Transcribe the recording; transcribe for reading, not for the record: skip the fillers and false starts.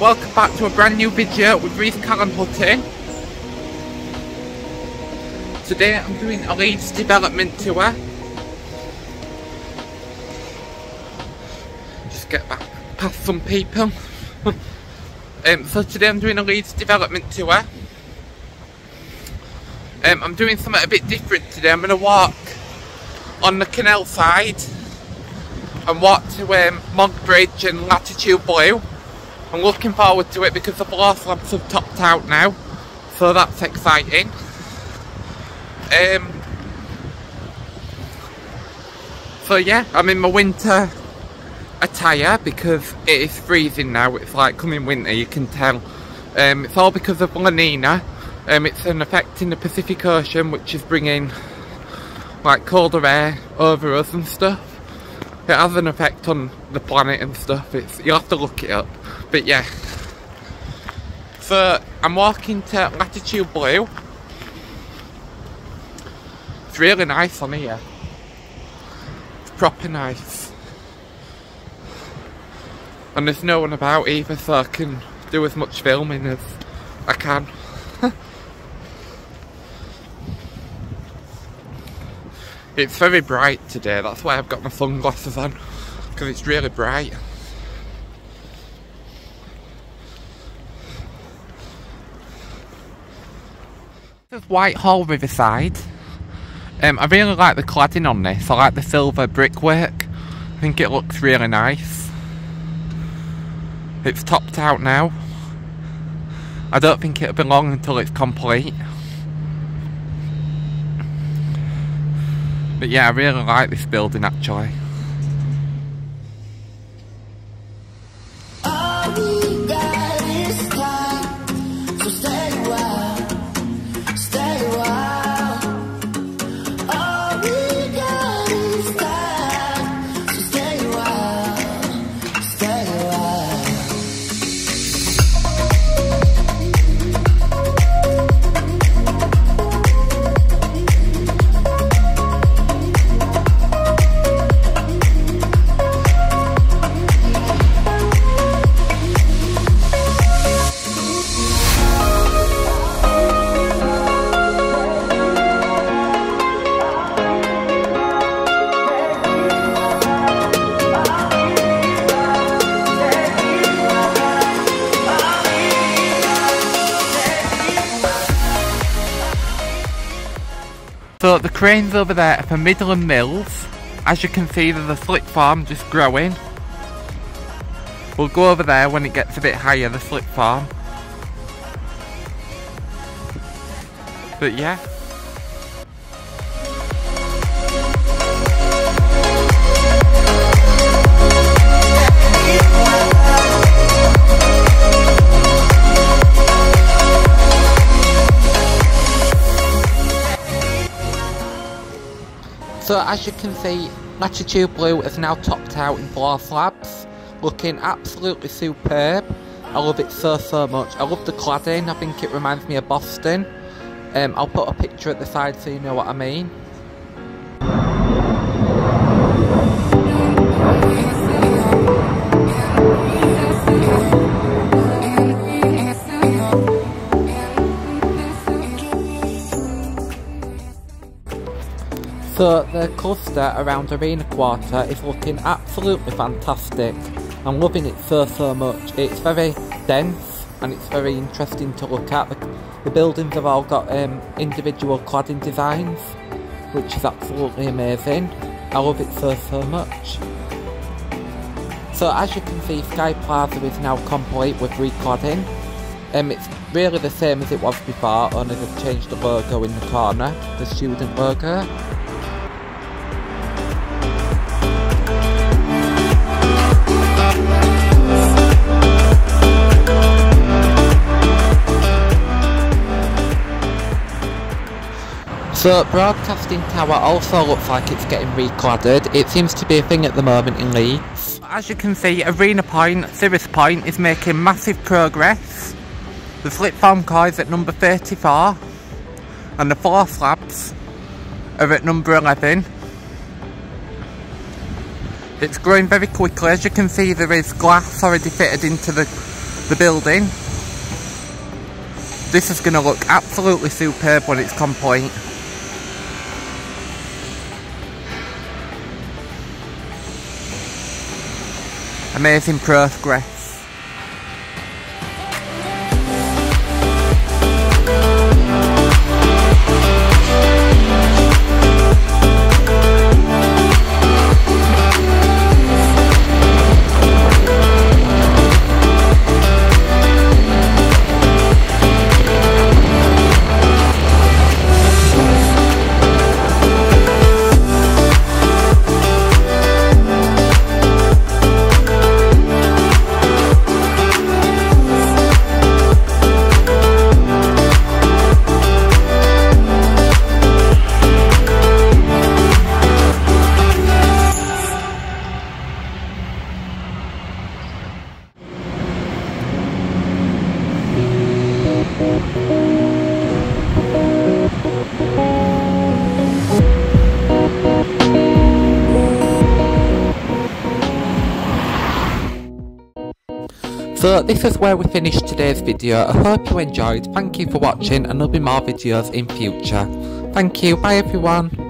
Welcome back to a brand new video with Reece Callan Hutton. Today I'm doing a Leeds Development Tour. Just get back past some people. So today I'm doing a Leeds Development Tour. I'm doing something a bit different today. I'm going to walk on the canal side and walk to Monk Bridge and Latitude Blue. I'm looking forward to it because the floor slabs have topped out now, so that's exciting. So yeah, I'm in my winter attire because it is freezing now. It's like coming winter, you can tell. It's all because of La Nina. It's an effect in the Pacific Ocean which is bringing like colder air over us and stuff. It has an effect on the planet and stuff. You'll have to look it up. But yeah, so I'm walking to Latitude Blue. It's really nice on here. It's proper nice. And there's no one about either, so I can do as much filming as I can. It's very bright today, that's why I've got my sunglasses on, because it's really bright. This is Whitehall Riverside. I really like the cladding on this, I like the silver brickwork, I think it looks really nice. It's topped out now. I don't think it'll be long until it's complete. But yeah, I really like this building actually. So the cranes over there are for Midland Mills. As you can see, there's a slip farm just growing. We'll go over there when it gets a bit higher, the slip farm. But yeah. So as you can see, Latitude Blue is now topped out in floor slabs, looking absolutely superb. I love it so, so much. I love the cladding, I think it reminds me of Boston. I'll put a picture at the side so you know what I mean. So the cluster around Arena Quarter is looking absolutely fantastic. I'm loving it so, so much. It's very dense and it's very interesting to look at. The buildings have all got individual cladding designs, which is absolutely amazing. I love it so much. So as you can see, Sky Plaza is now complete with recording. It's really the same as it was before, only they've changed the logo in the corner, the student logo. So Broadcasting Tower also looks like it's getting recorded. It seems to be a thing at the moment in Leeds. As you can see, Arena Point, Cirrus Point is making massive progress. The flip foam coils at number 34 and the floor slabs are at number 11. It's growing very quickly. As you can see, there is glass already fitted into the building. This is going to look absolutely superb when it's complete. Amazing progress. So this is where we finish today's video. I hope you enjoyed. Thank you for watching and there'll be more videos in future. Thank you, bye everyone.